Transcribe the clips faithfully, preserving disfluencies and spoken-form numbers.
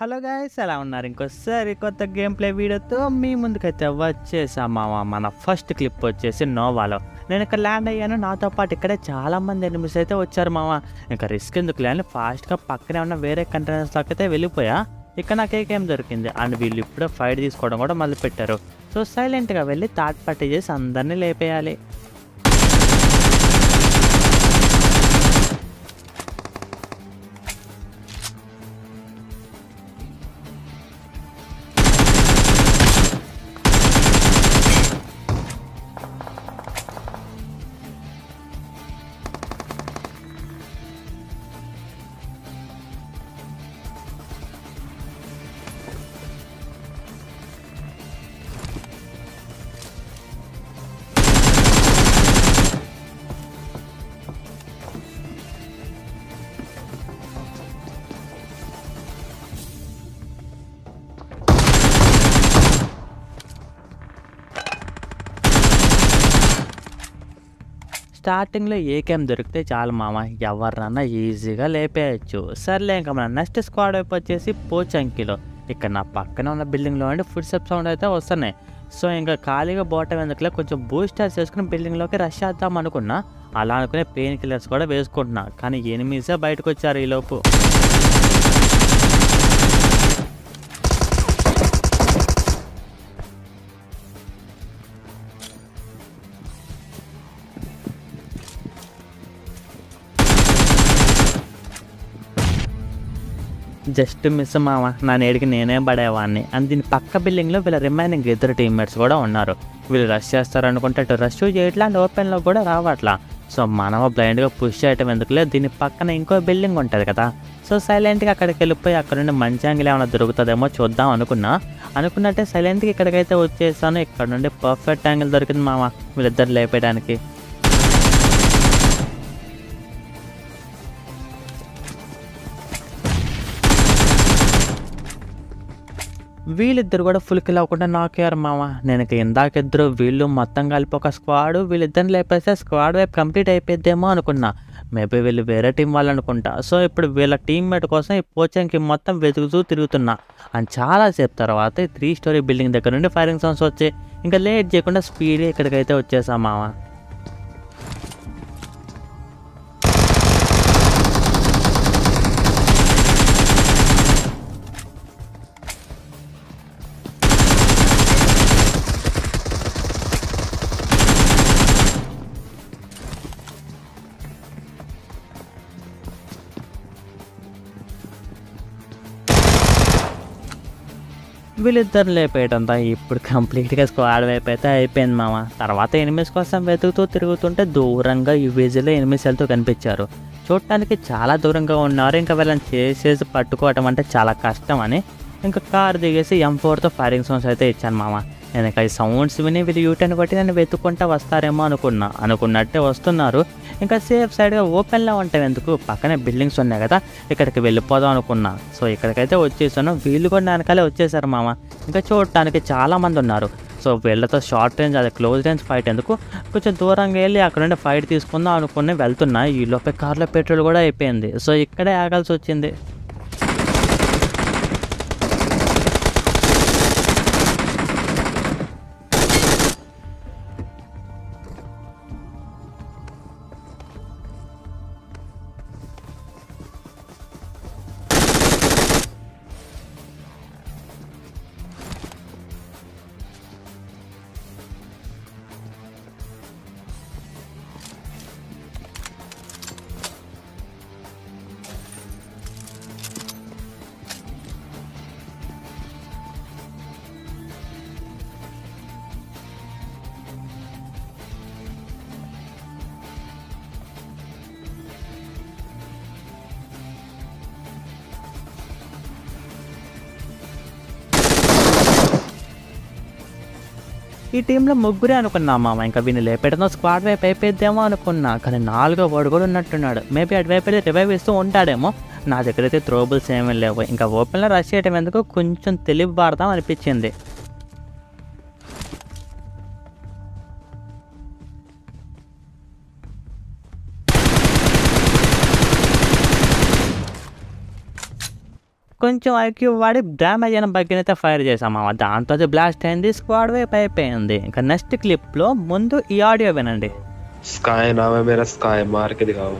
Hello guys, ఎలా ఉన్నారు? ఇంకోసారి కొత్త గేమ్ ప్లే వీడియోతో మీ ముందుకైతే వచ్చేసామా. మన ఫస్ట్ క్లిప్ వచ్చేసి నోవాలో నేను ఇక్కడ ల్యాండ్ అయ్యాను. నాతో పాటు ఇక్కడే చాలామంది ఎనిమిస్ అయితే వచ్చారు మామ. ఇంకా రిస్క్ ఎందుకు లేని ఫాస్ట్గా పక్కనే ఉన్న వేరే కంటైనర్స్లోకి అయితే వెళ్ళిపోయా. ఇక్కడ నాకు ఏ గేమ్ దొరికింది అండ్ వీళ్ళు ఇప్పుడే ఫైట్ తీసుకోవడం కూడా మొదలు పెట్టారు. సో సైలెంట్గా వెళ్ళి థర్డ్ పార్టీ చేసి అందరినీ లేపేయాలి. స్టార్టింగ్లో ఏ గేమ్ దొరికితే చాలు మామ, ఎవరినన్నా ఈజీగా లేపేయచ్చు. సర్లే, ఇంకా మన నెక్స్ట్ స్క్వాడ్ వైపు వచ్చేసి పోచంకిలో. ఇక్కడ నా పక్కన ఉన్న బిల్డింగ్లో అండి ఫుడ్ స్టెప్ సౌండ్ అయితే వస్తున్నాయి. సో ఇంకా ఖాళీగా బోటం ఎందుకులే, కొంచెం బూస్టర్స్ వేసుకుని బిల్డింగ్లోకి రష్ చేద్దాం అనుకున్నా. అలా అనుకునే పెయిన్ కిల్లర్స్ కూడా వేసుకుంటున్నా, కానీ ఎనిమిసే బయటకు వచ్చారు. ఈలోపు జస్ట్ మిస్ మామ, నా నేడికి నేనే పడేవాడిని. అండ్ దీని పక్క బిల్డింగ్లో వీళ్ళ రిమైనింగ్ ఇద్దరు టీమ్మేట్స్ కూడా ఉన్నారు. వీళ్ళు రష్ చేస్తారనుకుంటే అటు రష్ చేయట్లా అండ్ ఓపెన్లో కూడా రావట్లా. సో మనం బ్లైండ్గా పుష్ చేయటం ఎందుకులే, దీని పక్కన ఇంకో బిల్డింగ్ ఉంటుంది కదా. సో సైలెంట్గా అక్కడికి వెళ్ళిపోయి అక్కడ నుండి మంచి యాంగిల్ ఏమైనా దొరుకుతుందేమో చూద్దాం అనుకున్నా. అనుకున్నట్టే సైలెంట్గా ఇక్కడికైతే వచ్చేసాను. ఇక్కడ నుండి పర్ఫెక్ట్ యాంగిల్ దొరికింది మామ వీళ్ళిద్దరు లేపేయడానికి. వీళ్ళిద్దరు కూడా ఫుల్ కిల్ అవ్వకుండా నాకేయారు మామ. నేను ఇందాకిద్దరు వీళ్ళు మొత్తం కలిపి ఒక స్క్వాడ్, వీళ్ళిద్దరిని లేపేస్తే స్క్వాడ్ వైపు కంప్లీట్ అయిపోయిద్దేమో అనుకున్నా. మేబీ వీళ్ళు వేరే టీం వాళ్ళు అనుకుంటా. సో ఇప్పుడు వీళ్ళ టీమ్మేట్ కోసం ఈ పోచంకి మొత్తం వెతుకుతూ తిరుగుతున్నా. అండ్ చాలాసేపు తర్వాత ఈ త్రీ స్టోరీ బిల్డింగ్ దగ్గర నుండి ఫైరింగ్ సౌండ్స్ వచ్చాయి. ఇంకా లేట్ చేయకుండా స్పీడ్గా ఇక్కడికైతే వచ్చేసాం మామ. వీళ్ళిద్దరు లేపేయటంతా ఇప్పుడు కంప్లీట్గా స్క్వాడ్ వైపు అయితే అయిపోయింది మామ. తర్వాత ఎనిమిస్ కోసం వెతుకుతూ తిరుగుతుంటే దూరంగా యూవీజీలో ఎనిమిస్ వెళ్తూ కనిపించారు. చూడటానికి చాలా దూరంగా ఉన్నారు. ఇంకా వీళ్ళని చేసేసి పట్టుకోవటం అంటే చాలా కష్టం అని ఇంకా కారు దిగేసి ఎం ఫోర్తో ఫైరింగ్ సౌండ్స్ అయితే ఇచ్చాను మామ. నేను ఇక ఈ సౌండ్స్ విని వీళ్ళు యూటర్న్ కొట్టి నేను వెతుక్కుంటా వస్తారేమో అనుకున్నా. అనుకున్నట్టే వస్తున్నారు. ఇంకా సేఫ్ సైడ్గా ఓపెన్లో ఉంటాం ఎందుకు, పక్కనే బిల్డింగ్స్ ఉన్నాయి కదా, ఇక్కడికి వెళ్ళిపోదాం అనుకున్నా. సో ఇక్కడికైతే వచ్చేసాను. వీళ్ళు కూడా వెనకాలే వచ్చేసారు మామ. ఇంకా చూడటానికి చాలామంది ఉన్నారు. సో వీళ్ళతో షార్ట్ రేంజ్ అదే క్లోజ్ రేంజ్ ఫైట్ ఎందుకు, కొంచెం దూరంగా వెళ్ళి అక్కడ నుండి ఫైట్ తీసుకుందాం అనుకుని వెళ్తున్నా. ఈ లోపే కార్లో పెట్రోల్ కూడా అయిపోయింది. సో ఇక్కడే ఆగాల్సి వచ్చింది. ఈ టీంలో ముగ్గురే అనుకున్నా మామ. ఇంకా వీళ్ళు లేపేటతో స్క్వాడ్ వైపు అయిపోయిద్దేమో అనుకున్నా, కానీ నాలుగో వాడు కూడా ఉన్నట్టున్నాడు. మేబీ అటువైపు అయితే రివైవ్ ఇస్తూ ఉంటాడేమో. నా దగ్గర అయితే త్రోబుల్స్ ఏమీ లేవు. ఇంకా ఓపెన్లో రష్ చేయడం ఎందుకు, కొంచెం తెలివి వాడదాం అనిపించింది. కొంచెం ఐక్యూ వాడి డ్యామేజ్ అయిన బగ్గినైతే ఫైర్ చేసామా, దాంతో అది బ్లాస్ట్ అయింది, స్క్వాడ్ వైపు అయిపోయింది. ఇంకా నెక్స్ట్ క్లిప్లో ముందు ఈ ఆడియో వినండి. స్కై నామే మేరా స్కై మార్కి దిగావు.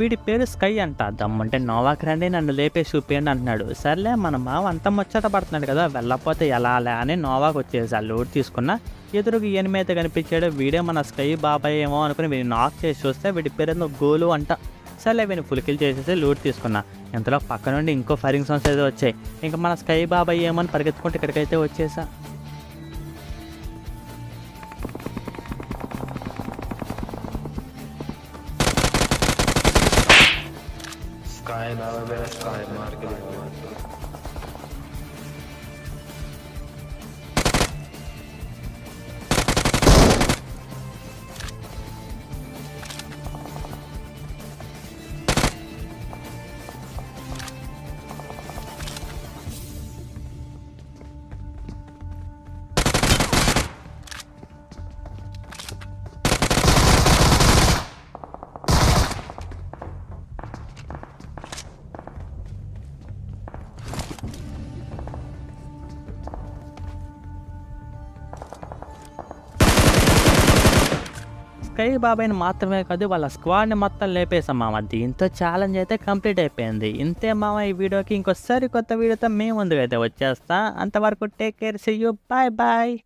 వీడి పేరు స్కై అంట. దమ్మంటే నోవాకి రండి నన్ను లేపేసి చూపియండి అంటున్నాడు. సర్లే మన మామ అంత ముచ్చట పడుతున్నాడు కదా వెళ్ళకపోతే ఎలాలే అని నోవాకి వచ్చేసి లోడ్ తీసుకున్నా ఎదురుకి ఎనిమైతే కనిపించాడు. వీడే మన స్కై బాబాయ్ ఏమో అనుకుని వీడిని నాక్ చేసి చూస్తే వీడి పేరు గోలు అంట. సర్లే వీడిని ఫుల్కిల్ చేసేసి లూట్ తీసుకున్నా. ఇంతలో పక్క నుండి ఇంకో ఫైరింగ్ సౌండ్స్ అయితే వచ్చాయి. ఇంకా మన స్కై బాబాయ్ ఏమో అని పరిగెత్తుకుంటే ఇక్కడికైతే వచ్చేసా. స్కై బాబాయ్ని మాత్రమే కాదు వాళ్ళ స్క్వాడ్ని మొత్తం లేపేసాం మామ. దీంతో ఛాలెంజ్ అయితే కంప్లీట్ అయిపోయింది. ఇంతే మామ ఈ వీడియోకి. ఇంకోసారి కొత్త వీడియోతో మేము ముందుకైతే వచ్చేస్తా. అంతవరకు take care, see you, bye bye.